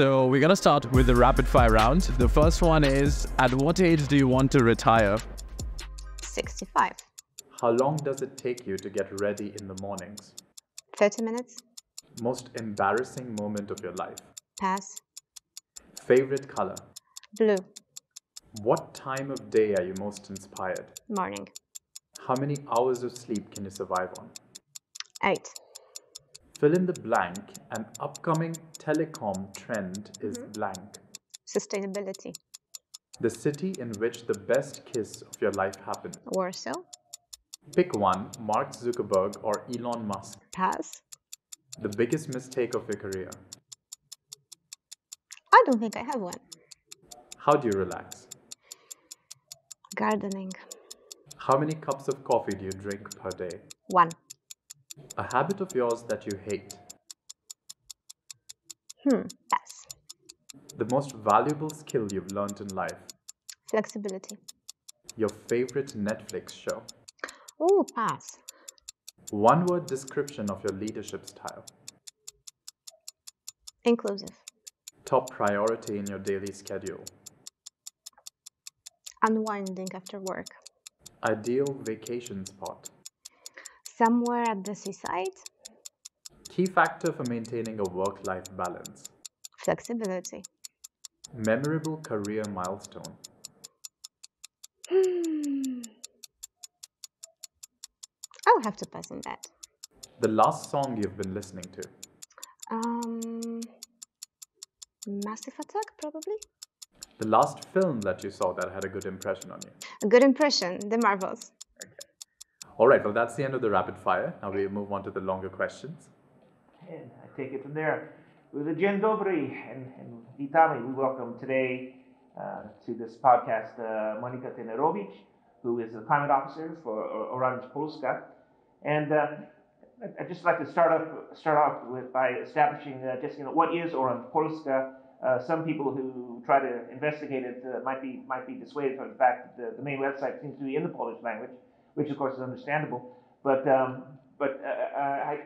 So we're gonna start with the rapid fire round. The first one is, at what age do you want to retire? 65. How long does it take you to get ready in the mornings? 30 minutes. Most embarrassing moment of your life? Pass. Favorite color? Blue. What time of day are you most inspired? Morning. How many hours of sleep can you survive on? 8. Fill in the blank. An upcoming telecom trend is blank. Sustainability. The city in which the best kiss of your life happened? Warsaw. Pick one, Mark Zuckerberg or Elon Musk? Pass. The biggest mistake of your career? I don't think I have one. How do you relax? Gardening. How many cups of coffee do you drink per day? 1. A habit of yours that you hate? Pass. The most valuable skill you've learned in life? Flexibility. Your favorite Netflix show? Oh, pass. One word description of your leadership style? Inclusive. Top priority in your daily schedule? Unwinding after work. Ideal vacation spot? Somewhere at the seaside. Key factor for maintaining a work-life balance? Flexibility. Memorable career milestone? I'll have to pass on that. The last song you've been listening to? Massive Attack, probably. The last film that you saw that had a good impression on you? A good impression, The Marvels. Okay. All right, well, that's the end of the rapid fire. Now we move on to the longer questions. And I take it from there. Dzień dobry and witamy. We welcome today to this podcast Monika Tenerowicz, who is the climate officer for Orange Polska. And I'd just like to start off with by establishing just what is Orange Polska. Some people who try to investigate it might be dissuaded from the fact that the main website seems to be in the Polish language, which of course is understandable. But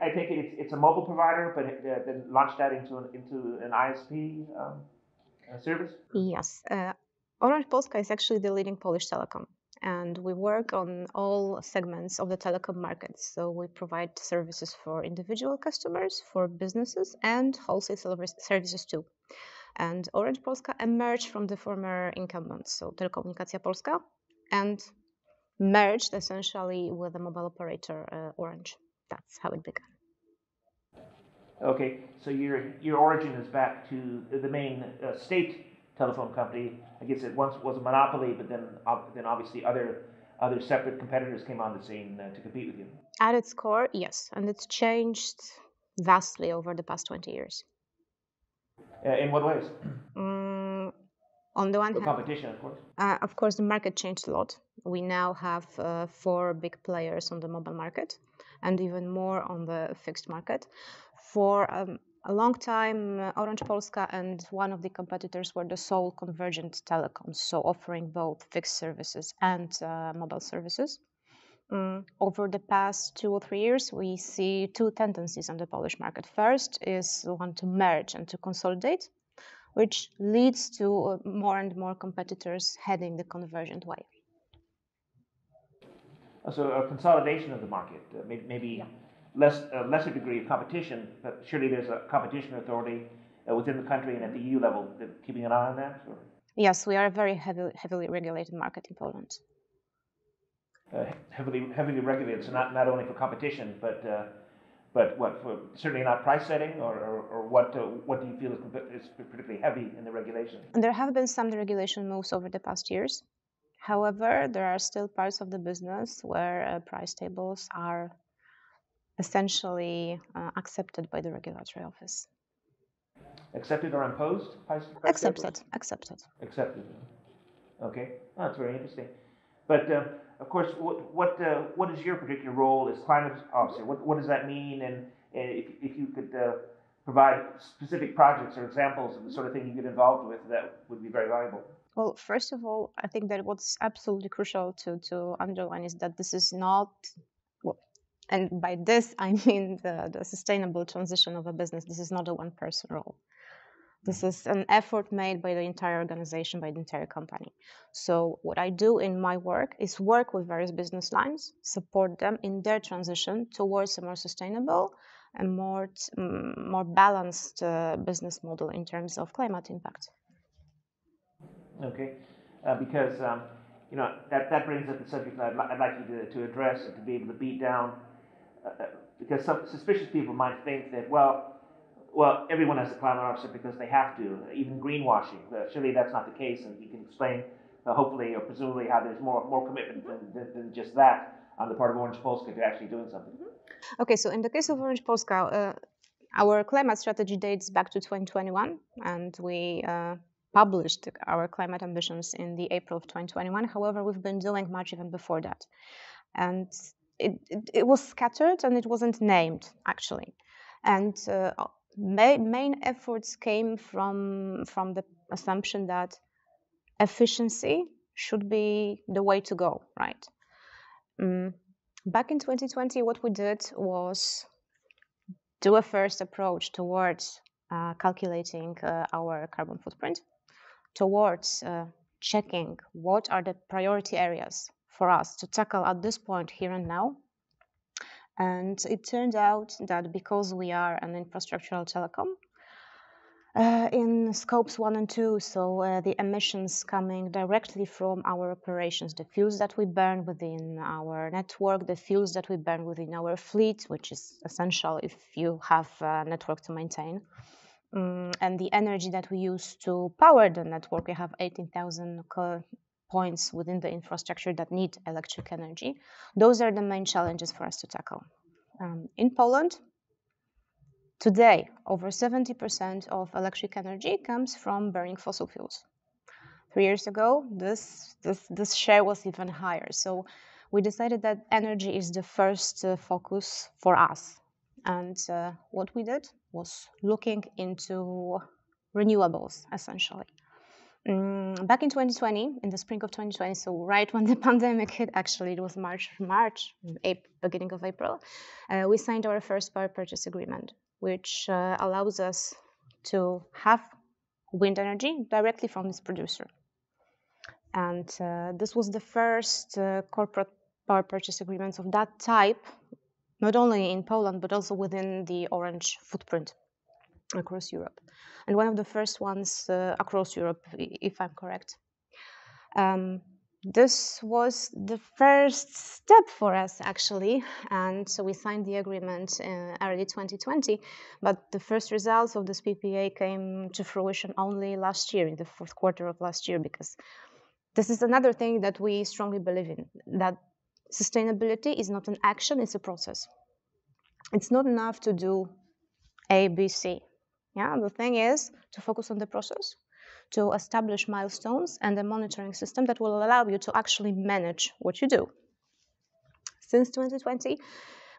I take it it's a mobile provider, but it then launched that into an ISP service. Yes, Orange Polska is actually the leading Polish telecom, and we work on all segments of the telecom market. So we provide services for individual customers, for businesses, and wholesale services too. And Orange Polska emerged from the former incumbents, so Telekomunikacja Polska, and merged essentially with the mobile operator Orange. That's how it began. Okay, so your origin is back to the main state telephone company. I guess it once was a monopoly, but then obviously other separate competitors came on the scene to compete with you. At its core, yes, and it's changed vastly over the past 20 years. In what ways? On the one hand, competition, of course. The market changed a lot. We now have 4 big players on the mobile market, and even more on the fixed market. For a long time, Orange Polska and one of the competitors were the sole convergent telecoms, so offering both fixed services and mobile services. Over the past 2 or 3 years, we see 2 tendencies on the Polish market. First is the one to merge and to consolidate, which leads to more and more competitors heading the convergent way. So a consolidation of the market, maybe lesser degree of competition, but surely there's a competition authority within the country and at the EU level keeping an eye on that? Or? Yes, we are a very heavily regulated market in Poland. Heavily regulated, so not only for competition, but what for certainly not price setting, or what do you feel is particularly heavy in the regulation? And there have been some deregulation moves over the past years. However, there are still parts of the business where price tables are essentially accepted by the regulatory office. Accepted or imposed? Accepted. Okay, that's very interesting, but. Of course, what is your particular role as climate officer? What does that mean? And if you could provide specific projects or examples of the sort of thing you get involved with, that would be very valuable. Well, first of all, I think that what's absolutely crucial to underline is that this is not, and by this I mean the sustainable transition of a business. This is not a one-person role. This is an effort made by the entire organization, by the entire company. So what I do in my work is work with various business lines, support them in their transition towards a more sustainable and more balanced business model in terms of climate impact. Okay, because you know, that brings up the subject that I'd like you to address and to be able to beat down, because some suspicious people might think that, well, everyone has a climate officer because they have to, even greenwashing. Surely that's not the case, and you can explain, hopefully or presumably, how there's more commitment than just that on the part of Orange Polska to actually doing something. Okay, so in the case of Orange Polska, our climate strategy dates back to 2021, and we published our climate ambitions in the April of 2021. However, we've been doing much even before that, and it was scattered and it wasn't named actually, and main efforts came from the assumption that efficiency should be the way to go, right? Back in 2020, what we did was do a first approach towards calculating our carbon footprint, towards checking what are the priority areas for us to tackle at this point here and now. And it turned out that because we are an infrastructural telecom, in scopes 1 and 2, so the emissions coming directly from our operations, the fuels that we burn within our network, the fuels that we burn within our fleet, which is essential if you have a network to maintain, and the energy that we use to power the network. We have 18,000 points within the infrastructure that need electric energy. Those are the main challenges for us to tackle. In Poland, today, over 70% of electric energy comes from burning fossil fuels. 3 years ago, this share was even higher. So we decided that energy is the first focus for us. And what we did was looking into renewables, essentially. Back in 2020, in the spring of 2020, so right when the pandemic hit, actually, it was March, beginning of April, we signed our first power purchase agreement, which allows us to have wind energy directly from this producer. And this was the first corporate power purchase agreements of that type, not only in Poland, but also within the Orange footprint across Europe. And one of the first ones across Europe, if I'm correct. This was the first step for us, actually, and so we signed the agreement in early 2020, but the first results of this PPA came to fruition only last year, in the fourth quarter of last year, because this is another thing that we strongly believe in, that sustainability is not an action, it's a process. It's not enough to do A, B, C. Yeah, the thing is to focus on the process, to establish milestones and a monitoring system that will allow you to actually manage what you do. Since 2020,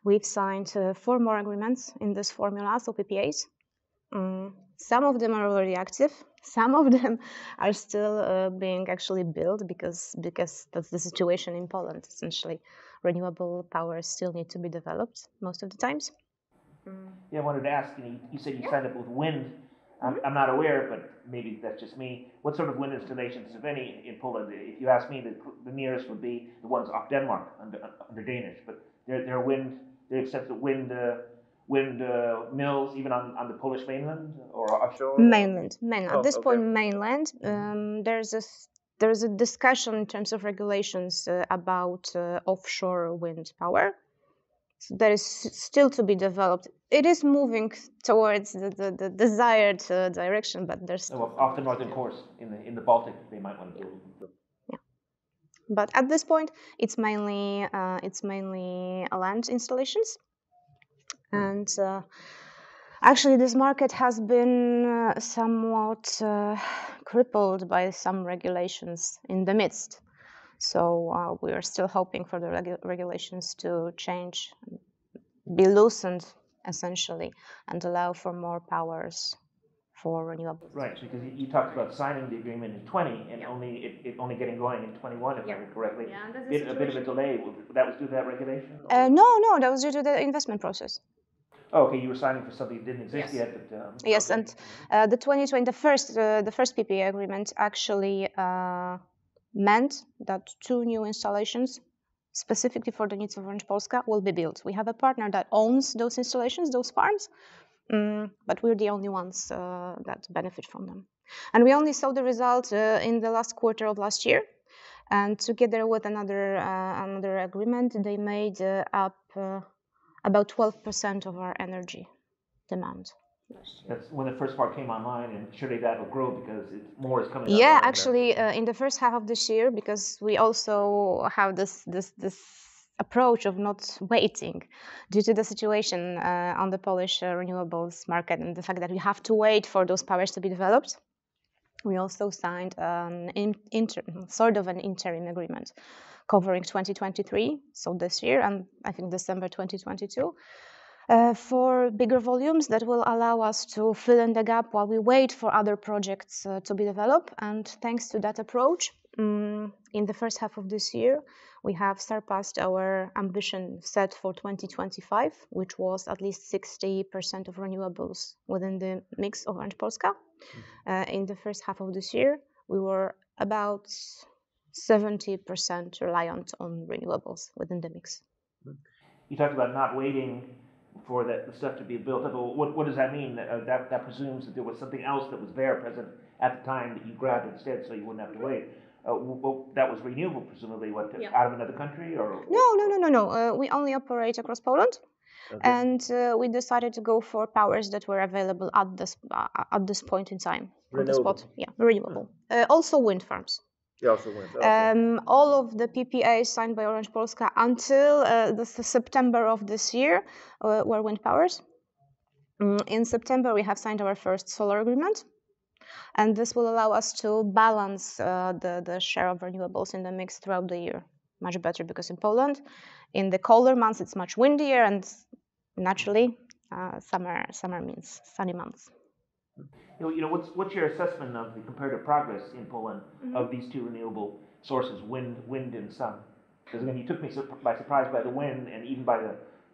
we've signed 4 more agreements in this formula, so PPAs. Some of them are already active, some of them are still being actually built because that's the situation in Poland, essentially. Renewable power still need to be developed most of the times. Yeah, I wanted to ask, you said you signed up with wind. I'm not aware, but maybe that's just me. What sort of wind installations, if any, in Poland? If you ask me, the nearest would be the ones off Denmark under Danish. But they're accepted wind mills even on the Polish mainland or offshore. Mainland. Oh, at this point, mainland. There's a discussion in terms of regulations about offshore wind power. So that is still to be developed. It is moving towards the desired direction, but there's off the northern course in the Baltic, they might want to do. Yeah, but at this point, it's mainly land installations, and actually, this market has been somewhat crippled by some regulations in the midst. So we are still hoping for the regulations to change, be loosened, essentially, and allow for more powers for renewables. Right, because you talked about signing the agreement in 2020 and only it only getting going in 2021, if I remember correctly. Yeah, that's a bit of a delay. That was due to that regulation? No, that was due to the investment process. Oh, okay, you were signing for something that didn't exist yet. But, yes, okay. And the first PPA agreement actually meant that two new installations specifically for the needs of Orange Polska will be built. We have a partner that owns those installations, those farms, but we're the only ones that benefit from them. And we only saw the result in the last quarter of last year. And together with another agreement, they made up about 12% of our energy demand. That's when the first part came online, and surely that will grow because more is coming. Yeah, actually, in the first half of this year, because we also have this approach of not waiting due to the situation on the Polish renewables market and the fact that we have to wait for those powers to be developed. We also signed sort of an interim agreement covering 2023, so this year, and I think December 2022. For bigger volumes that will allow us to fill in the gap while we wait for other projects to be developed. And thanks to that approach, in the first half of this year, we have surpassed our ambition set for 2025, which was at least 60% of renewables within the mix of Orange Polska. In the first half of this year, we were about 70% reliant on renewables within the mix. You talked about not waiting for that stuff to be built up. What does that mean? That presumes that there was something else that was there present at the time that you grabbed instead, so you wouldn't have to wait. That was renewable, presumably, out of another country? Or No. We only operate across Poland, okay. And we decided to go for powers that were available at this point in time. Renewable. Renewable. Also wind farms. Yeah, also wind. Okay. All of the PPAs signed by Orange Polska until September of this year were wind powers. In September, we have signed our first solar agreement. And this will allow us to balance the share of renewables in the mix throughout the year much better, because in Poland, in the colder months, it's much windier, and naturally, summer means sunny months. You know, what's your assessment of the comparative progress in Poland of these two renewable sources, wind and sun? Because again, you took me by surprise by the wind and even by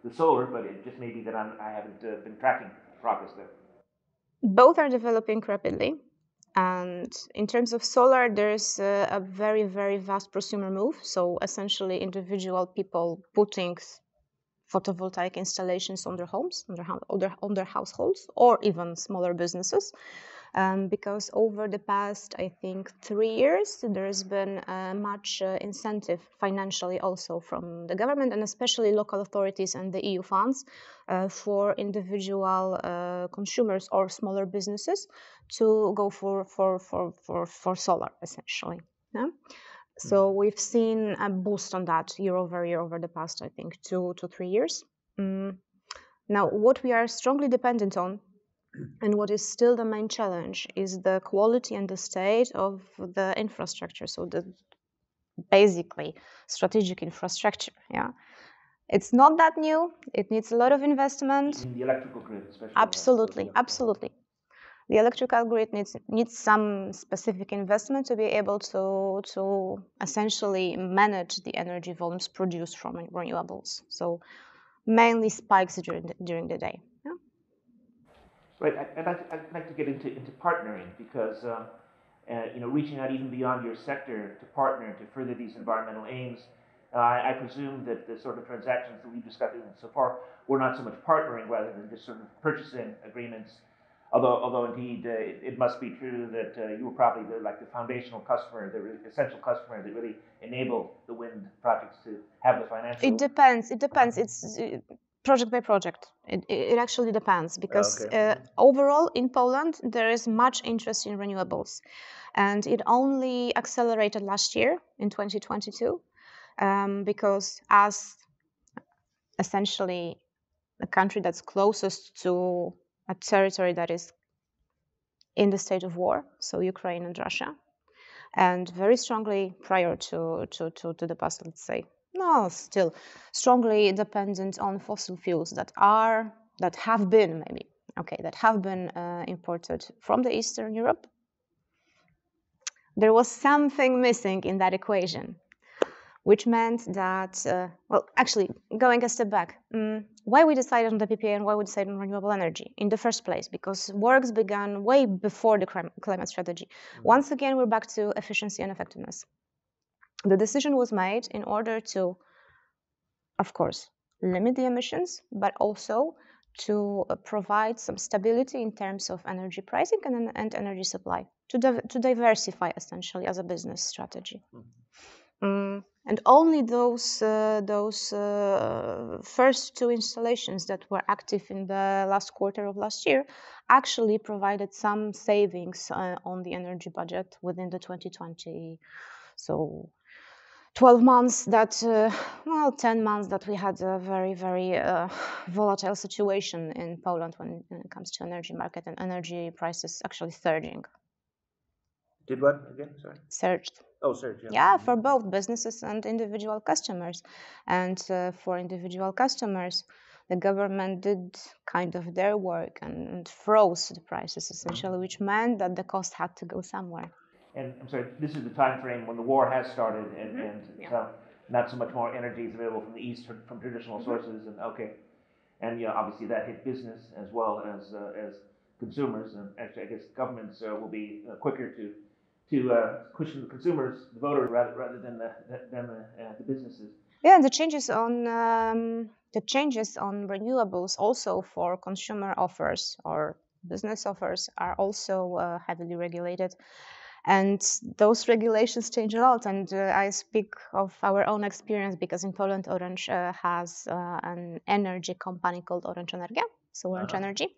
the solar, but it just may be that I haven't been tracking progress there. Both are developing rapidly, and in terms of solar, there's a very, very vast prosumer move. So essentially, individual people putting photovoltaic installations on their homes, on their households, or even smaller businesses, because over the past, I think, 3 years, there has been much incentive financially also from the government and especially local authorities and the EU funds. For individual consumers or smaller businesses to go for solar, essentially. Yeah? So we've seen a boost on that year over year over the past, I think, 2 to 3 years. Now, what we are strongly dependent on and what is still the main challenge is the quality and the state of the infrastructure, so the basically strategic infrastructure, yeah. It's not that new. It needs a lot of investment. In the electrical grid, especially. Absolutely. The electrical grid needs some specific investment to be able to essentially manage the energy volumes produced from renewables. So mainly spikes during the day. Yeah? Right. I'd like to get into partnering because reaching out even beyond your sector to partner to further these environmental aims. I presume that the sort of transactions that we've discussed so far were not so much partnering rather than just sort of purchasing agreements, although indeed it must be true that you were probably the foundational customer, the essential customer that really enabled the wind projects to have the financial... It depends. It's project by project. It actually depends because overall in Poland there is much interest in renewables, and it only accelerated last year in 2022. Because as essentially the country that's closest to a territory that is in the state of war, so Ukraine and Russia, and very strongly prior to the past, let's say, still strongly dependent on fossil fuels that have been imported from the Eastern Europe. There was something missing in that equation. which meant that, well, actually, going a step back, why we decided on the PPA and why we decided on renewable energy in the first place, because works began way before the climate strategy. Once again, we're back to efficiency and effectiveness. The decision was made in order to, of course, limit the emissions, but also to provide some stability in terms of energy pricing and energy supply, to diversify essentially as a business strategy. Mm-hmm. And only those first two installations that were active in the last quarter of last year actually provided some savings on the energy budget within the 2020, so 12 months that, well, 10 months that we had a very, very volatile situation in Poland when it comes to energy market and energy prices actually surging. Did what again? Sorry. Surged. Oh, surged. Yeah, yeah, for both businesses and individual customers. And for individual customers, the government did kind of their work and froze the prices essentially, which meant that the cost had to go somewhere. And I'm sorry, this is the time frame when the war has started, and, mm-hmm. and yeah. Not so much more energy is available from the east from traditional mm-hmm. sources, and okay, and yeah, obviously that hit business as well as consumers, and actually I guess governments will be quicker to cushion the consumers, the voter rather than the businesses. Yeah, and the changes on renewables also for consumer offers or business offers are also heavily regulated. And those regulations change a lot, and I speak of our own experience because in Poland, Orange has an energy company called Orange Energia, so Orange Energy,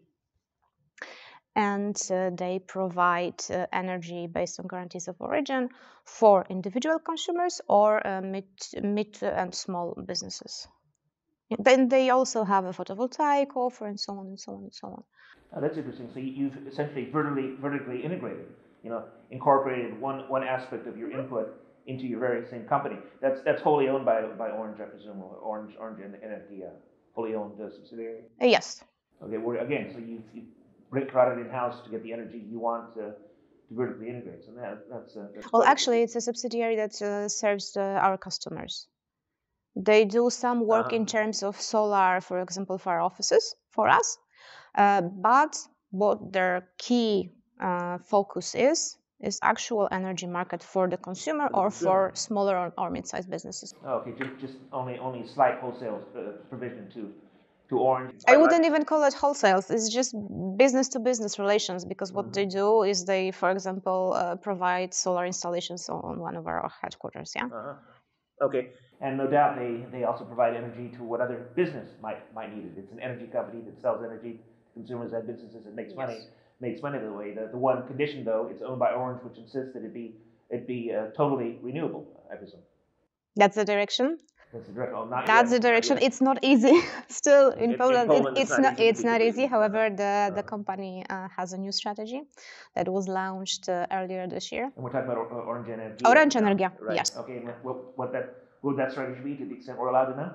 and they provide energy based on guarantees of origin for individual consumers or mid and small businesses. Then they also have a photovoltaic offer and so on and so on and so on. Oh, that's interesting. So you've essentially vertically integrated. You know, incorporated one aspect of your input into your very same company. That's wholly owned by Orange, I presume, or Orange Energia, wholly owned subsidiary. Yes. Okay. Well, again, so you brought it in house to get the energy you want to vertically integrate. So that's well, actually, it's a subsidiary that serves our customers. They do some work in terms of solar, for example, for our offices for us, but what their key focus is actual energy market for the consumer or for smaller or mid-sized businesses. Oh, okay, just only slight wholesale provision to Orange. I wouldn't even call it wholesale. It's just business-to-business relations, because what they do is they, for example, provide solar installations on one of our headquarters. Yeah. Okay, and no doubt they also provide energy to what other business might need it. It's an energy company that sells energy to consumers and businesses and makes money. Makes money the way. The one condition, though, it's owned by Orange, which insists that it be totally renewable, I presume. That's the direction. That's the direction. Well, that's the direction. It's not easy. Still in Poland, it's not easy. However, the company has a new strategy that was launched earlier this year. And we're talking about Orange Energia. Orange Energia. Right. Yes. Okay. What would that strategy be, to the extent we're allowed to know?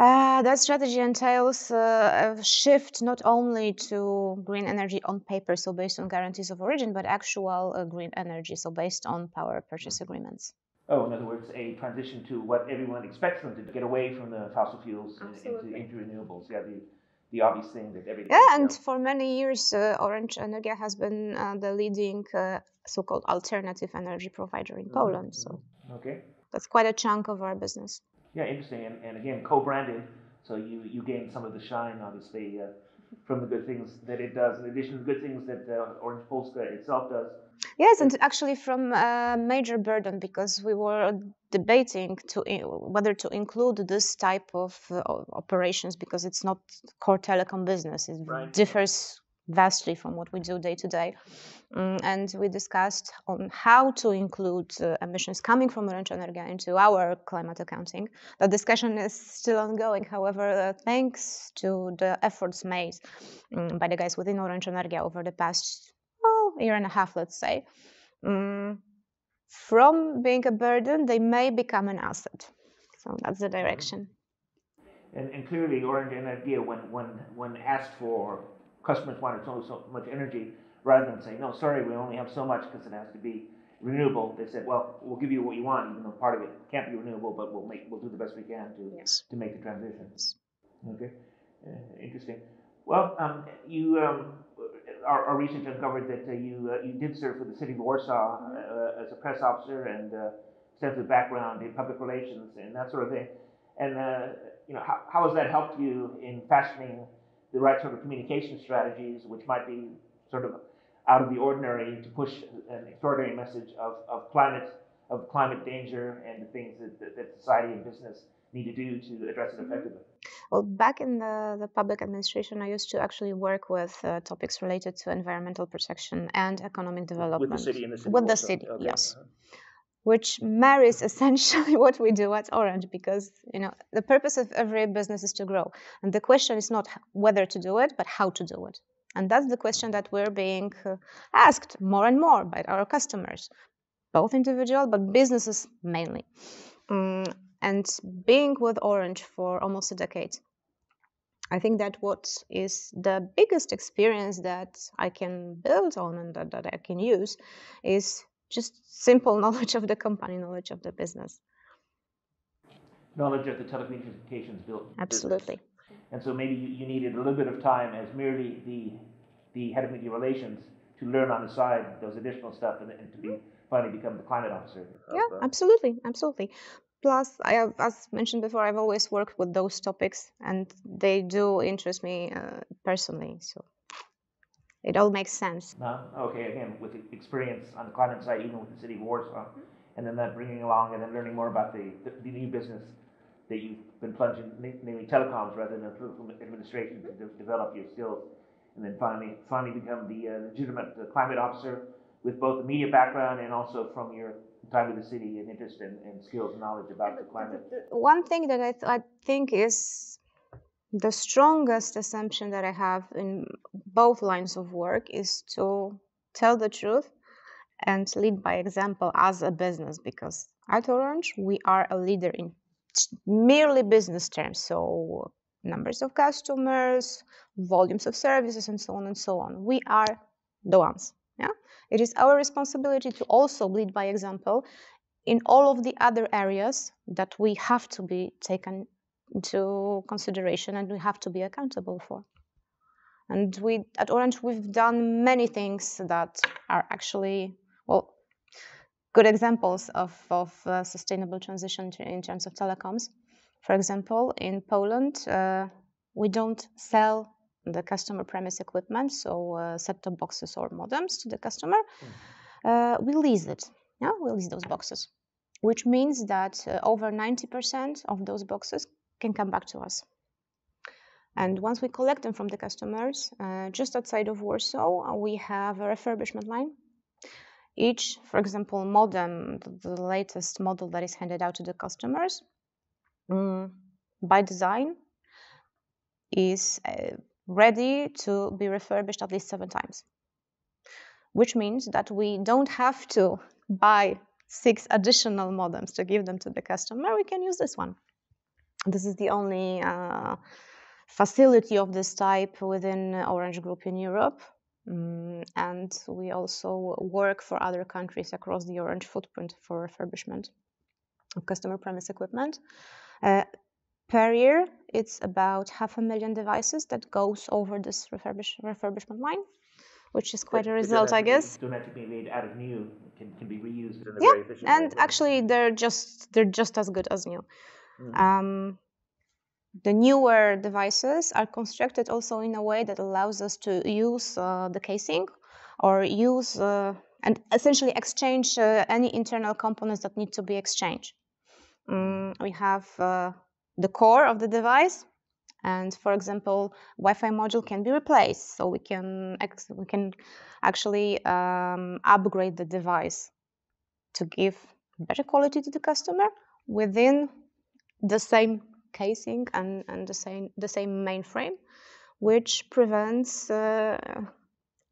That strategy entails a shift not only to green energy on paper, so based on guarantees of origin, but actual green energy, so based on power purchase agreements. Oh, in other words, a transition to what everyone expects them to do, get away from the fossil fuels and into renewables. Yeah, the obvious thing that everything. Yeah, and for many years, Orange Energia has been the leading so-called alternative energy provider in Poland. So okay, that's quite a chunk of our business. Yeah, interesting, and again, co-branded, so you gain some of the shine, obviously, from the good things that it does, in addition to the good things that Orange Polska itself does. Yes, and actually from a major burden, because we were debating whether to include this type of operations, because it's not core telecom business, it differs vastly from what we do day to day, and we discussed on how to include emissions coming from Orange Energia into our climate accounting. That discussion is still ongoing. However, thanks to the efforts made by the guys within Orange Energia over the past year and a half, let's say, from being a burden, they may become an asset. So that's the direction. And clearly, Orange Energia, when asked for, customers wanted so much energy, rather than saying, no, sorry, we only have so much because it has to be renewable, they said, well, we'll give you what you want, even though part of it can't be renewable, but we'll do the best we can to to make the transition. Okay, interesting. Well, our research uncovered that you did serve for the city of Warsaw as a press officer and extensive background in public relations and that sort of thing. And you know, how has that helped you in fashioning the right sort of communication strategies, which might be sort of out of the ordinary, to push an extraordinary message of climate danger and the things that society and business need to do to address it effectively? Well, back in the public administration, I used to actually work with topics related to environmental protection and economic development. With the city? Okay. Yes. Which marries essentially what we do at Orange, because the purpose of every business is to grow. And the question is not whether to do it, but how to do it. And that's the question that we're being asked more and more by our customers, both individual, but businesses mainly. And being with Orange for almost a decade, I think that what is the biggest experience that I can build on and that I can use is just simple knowledge of the company, knowledge of the business. Knowledge of the telecommunications business. Absolutely. And so maybe you needed a little bit of time as merely the head of media relations to learn on the side those additional stuff and to finally become the climate officer. Yeah, absolutely, absolutely. Plus, I have, as mentioned before, I've always worked with those topics, and they do interest me personally. So it all makes sense. Okay, again, with experience on the climate side, even with the city of Warsaw, and then that bringing along and then learning more about the new business that you've been plunging, namely telecoms, rather than political administration, to develop your skills, and then finally become the legitimate climate officer with both the media background and also from your time with the city and interest and skills and knowledge about the climate. One thing that I think is the strongest assumption that I have in both lines of work is to tell the truth and lead by example as a business, because at Orange, we are a leader in merely business terms, so numbers of customers, volumes of services, and so on and so on. We are the ones. Yeah, it is our responsibility to also lead by example in all of the other areas that we have to be taken into consideration and we have to be accountable for. And we at Orange, we've done many things that are actually good examples of sustainable transition in terms of telecoms. For example, in Poland, we don't sell the customer premise equipment, so set-top boxes or modems to the customer. We lease it. Yeah, we lease those boxes, which means that over 90% of those boxes can come back to us. And once we collect them from the customers, just outside of Warsaw, we have a refurbishment line. Each, for example, modem, the latest model that is handed out to the customers, by design, is ready to be refurbished at least 7 times, which means that we don't have to buy 6 additional modems to give them to the customer. We can use this one. This is the only facility of this type within Orange Group in Europe. And we also work for other countries across the Orange footprint for refurbishment of customer premise equipment. Per year, it's about 500,000 devices that goes over this refurbishment line, which is quite a result, I guess. Don't have to be made out of new; can be reused in a very efficient way. And actually, they're just as good as new. The newer devices are constructed also in a way that allows us to use the casing or use and essentially exchange any internal components that need to be exchanged. We have the core of the device, and for example, Wi-Fi module can be replaced, so we can actually upgrade the device to give better quality to the customer within the same casing and the same mainframe, which prevents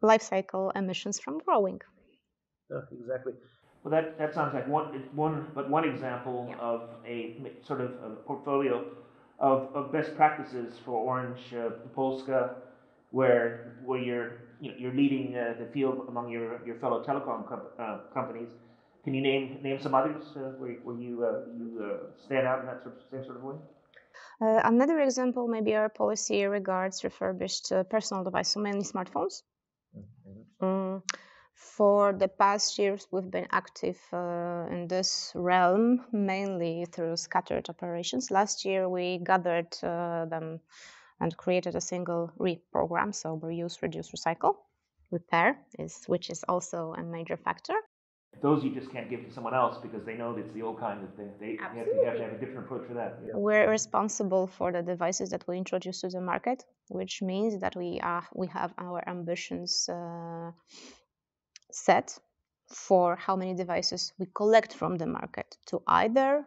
life cycle emissions from growing. Oh, exactly. Well, that sounds like one example of a sort of a portfolio of best practices for Orange Polska, where you're leading the field among your fellow telecom companies. Can you name some others where you stand out in that same sort of way? Another example may be our policy regards refurbished personal devices, so mainly smartphones. Mm-hmm. For the past years, we've been active in this realm, mainly through scattered operations. Last year, we gathered them and created a single RE program, so reuse, reduce, recycle. Repair, which is also a major factor. Those you just can't give to someone else because they know it's the old kind of thing. They have to have a different approach for that. Yeah. We're responsible for the devices that we introduce to the market, which means that we have our ambitions set for how many devices we collect from the market to either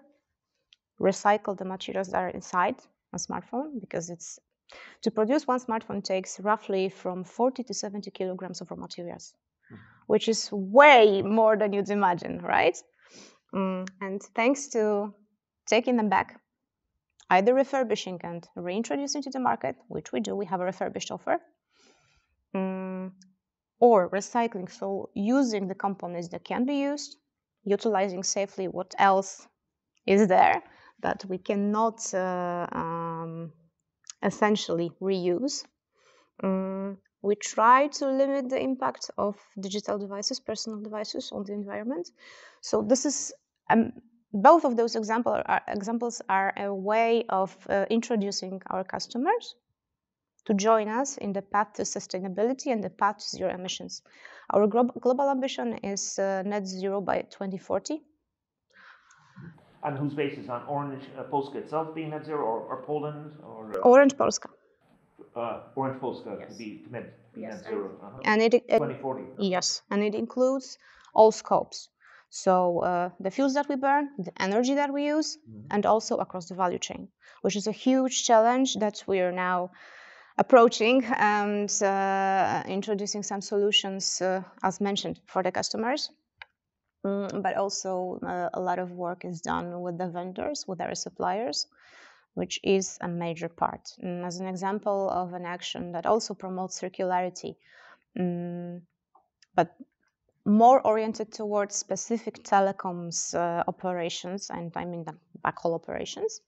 recycle the materials that are inside a smartphone, because it's to produce one smartphone takes roughly from 40 to 70 kilograms of raw materials, which is way more than you'd imagine, right? And thanks to taking them back, either refurbishing and reintroducing to the market, which we do, we have a refurbished offer, or recycling, so using the components that can be used, utilizing safely what else is there that we cannot essentially reuse. We try to limit the impact of digital devices, personal devices on the environment. So this is both of those examples are a way of introducing our customers to join us in the path to sustainability and the path to zero emissions. Our global ambition is net zero by 2040. On whose basis? On Orange Polska itself being net zero, or Poland? Or Orange Polska. Orange Polska, yes. To be net zero. Uh-huh. And it 2040. Yes, and it includes all scopes. So the fuels that we burn, the energy that we use, and also across the value chain, which is a huge challenge that we are now approaching and introducing some solutions, as mentioned, for the customers. But also a lot of work is done with the vendors, with our suppliers, which is a major part. And as an example of an action that also promotes circularity, but more oriented towards specific telecoms operations, and I mean the backhaul operations,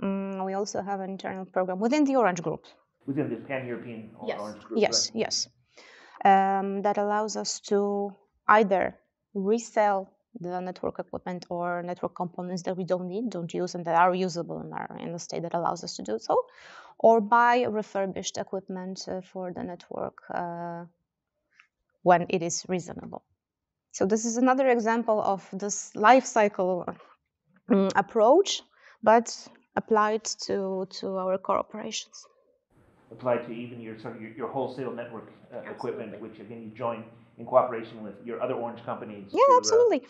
we also have an internal program within the Orange Group. Within the pan-European Orange Group? Yes, right? Yes. That allows us to either resell the network equipment or network components that we don't need, don't use, and that are usable in the state that allows us to do so, or buy refurbished equipment for the network when it is reasonable. So this is another example of this life cycle approach, but applied to our core operations. Applied to even your wholesale network equipment, which again you join in cooperation with your other Orange companies. Yeah, absolutely.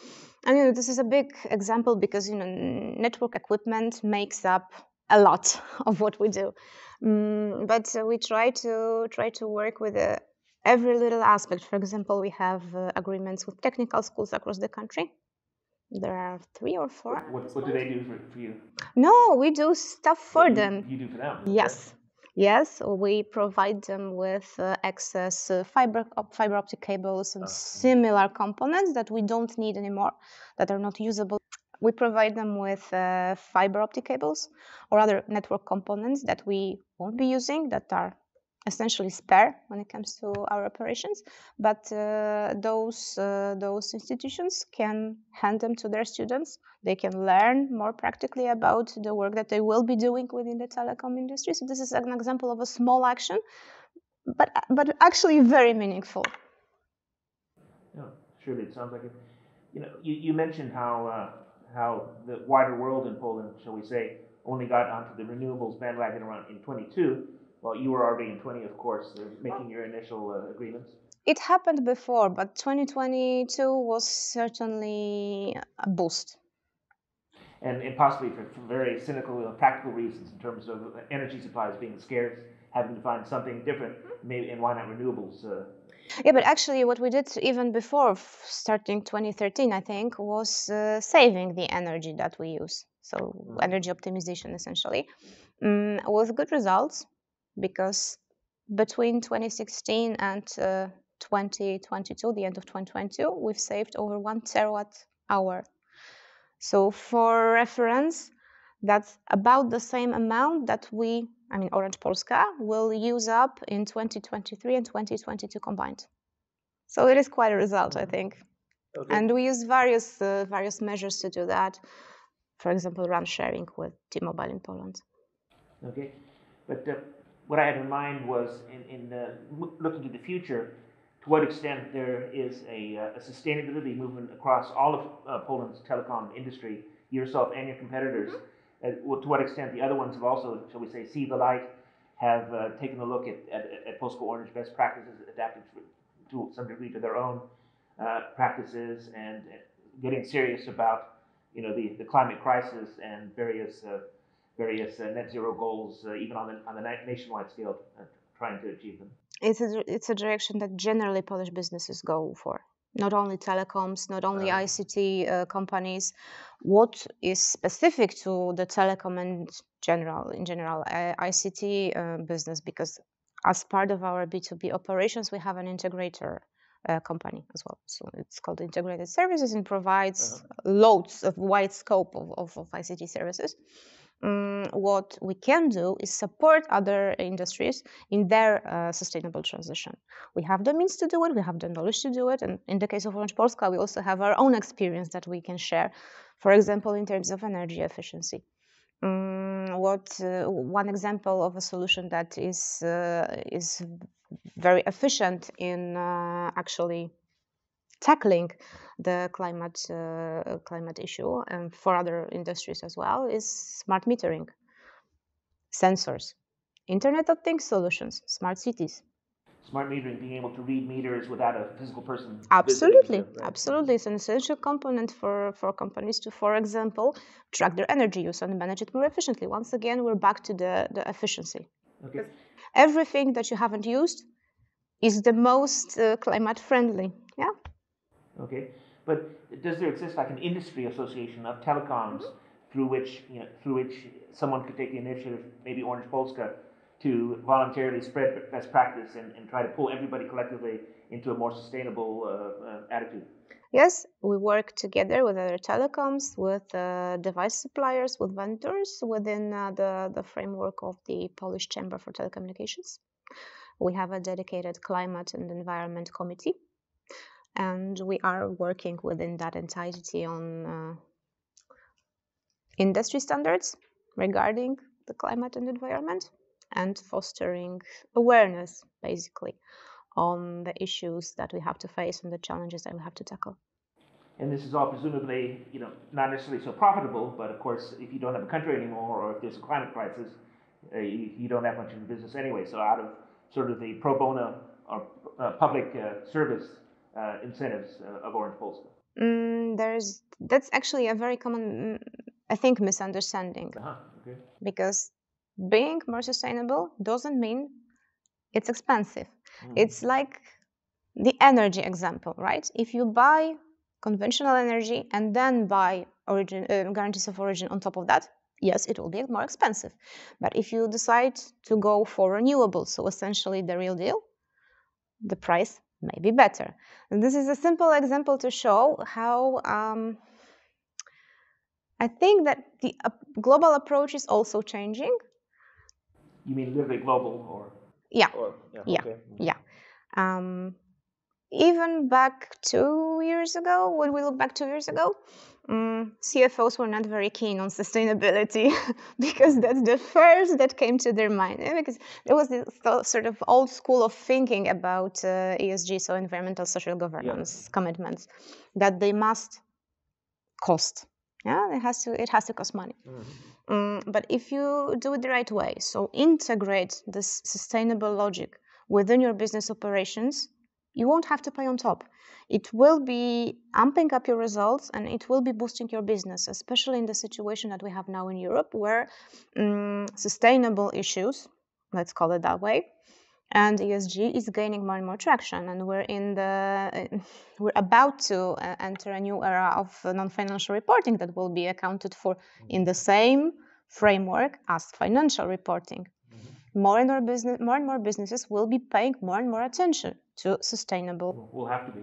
I mean, this is a big example because, you know, network equipment makes up a lot of what we do. But we try to work with every little aspect. For example, we have agreements with technical schools across the country. There are 3 or 4. What do they do for you? No, we do stuff for them. You do for them? Yes. Okay. Yes, we provide them with excess fiber optic cables and similar components that we don't need anymore, that are not usable. We provide them with fiber optic cables or other network components that we won't be using, that are essentially spare when it comes to our operations. But those institutions can hand them to their students. They can learn more practically about the work that they will be doing within the telecom industry. So this is an example of a small action, but actually very meaningful. Yeah, surely it sounds like it. You know, you mentioned how the wider world in Poland, shall we say, only got onto the renewables bandwagon around in 22. Well, you were already in 20, of course, making your initial agreements. It happened before, but 2022 was certainly a boost. And possibly for very cynical, practical reasons in terms of energy supplies being scarce, having to find something different, maybe, and why not renewables? Yeah, but actually what we did even before, starting 2013, I think, was saving the energy that we use. So energy optimization, essentially, with good results. Because between 2016 and 2022, the end of 2022, we've saved over 1 terawatt hour. So for reference, that's about the same amount that we, Orange Polska, will use up in 2023 and 2022 combined. So it is quite a result, I think. Okay. And we use various measures to do that. For example, RAN sharing with T-Mobile in Poland. Okay, but what I had in mind was in looking to the future, to what extent there is a sustainability movement across all of Poland's telecom industry, yourself and your competitors, to what extent the other ones have also, shall we say, see the light, have taken a look at Polska Orange best practices, adapted to some degree to their own practices, and getting serious about the climate crisis and various net zero goals, even on the nationwide scale, trying to achieve them. It's a direction that generally Polish businesses go for. Not only telecoms, not only ICT companies. What is specific to the telecom and in general ICT business? Because as part of our B2B operations, we have an integrator company as well. So it's called Integrated Services and provides loads of wide scope of ICT services. What we can do is support other industries in their sustainable transition. We have the means to do it, we have the knowledge to do it, and in the case of Orange Polska, we also have our own experience that we can share, for example, in terms of energy efficiency. One example of a solution that is very efficient in actually tackling the climate issue, and for other industries as well, is smart metering, sensors, Internet of Things solutions, smart cities. Smart metering, being able to read meters without a physical person. Absolutely, visiting, right? Absolutely. It's an essential component for companies to, for example, track their energy use and manage it more efficiently. Once again, we're back to the efficiency. Okay. Everything that you haven't used is the most climate friendly. Yeah. Okay, but does there exist like an industry association of telecoms through which someone could take the initiative, maybe Orange Polska, to voluntarily spread best practice and try to pull everybody collectively into a more sustainable attitude? Yes, we work together with other telecoms, with device suppliers, with vendors within the framework of the Polish Chamber for Telecommunications. We have a dedicated climate and environment committee, and we are working within that entity on industry standards regarding the climate and environment, and fostering awareness, basically, on the issues that we have to face and the challenges that we have to tackle. And this is all presumably, not necessarily so profitable, but of course, if you don't have a country anymore, or if there's a climate crisis, you don't have much in business anyway. So out of sort of the pro bono or public service incentives of Orange Polska? That's actually a very common, I think, misunderstanding. Okay. Because being more sustainable doesn't mean it's expensive. It's like the energy example, right? If you buy conventional energy and then buy guarantees of origin on top of that, yes, it will be more expensive. But if you decide to go for renewables, so essentially the real deal, the price may be better. And this is a simple example to show how I think that the global approach is also changing. You mean literally global, or? Yeah, okay. Even back 2 years ago, when we look back 2 years ago, CFOs were not very keen on sustainability because that's the first that came to their mind. Because there was this sort of old school of thinking about ESG, so environmental social governance commitments, that they must cost. Yeah, it has to cost money. But if you do it the right way, so integrate this sustainable logic within your business operations, you won't have to pay on top. It will be amping up your results, and it will be boosting your business, especially in the situation that we have now in Europe, where sustainable issues, let's call it that way, and ESG is gaining more and more traction, and we're about to enter a new era of non-financial reporting that will be accounted for in the same framework as financial reporting. More and more businesses will be paying more and more attention to sustainable. We'll have to be.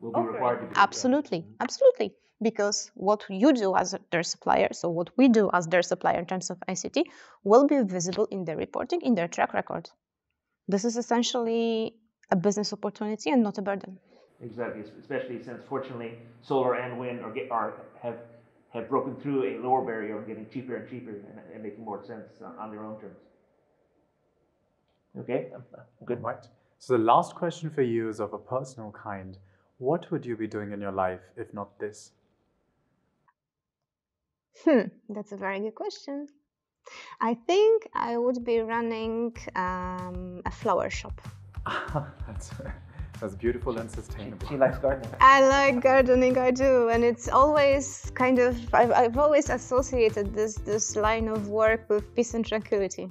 We'll be required to be. Absolutely, absolutely. because what you do as their supplier, so what we do as their supplier in terms of ICT, will be visible in their reporting, in their track record. This is essentially a business opportunity and not a burden. Exactly, especially since fortunately solar and wind have broken through a lower barrier and getting cheaper and cheaper and making more sense on their own terms. Okay, good, Mart. So the last question for you is of a personal kind. What would you be doing in your life if not this? That's a very good question. I think I would be running a flower shop. That's beautiful and sustainable. She likes gardening. I like gardening, I do. And it's always kind of, I've always associated this line of work with peace and tranquility.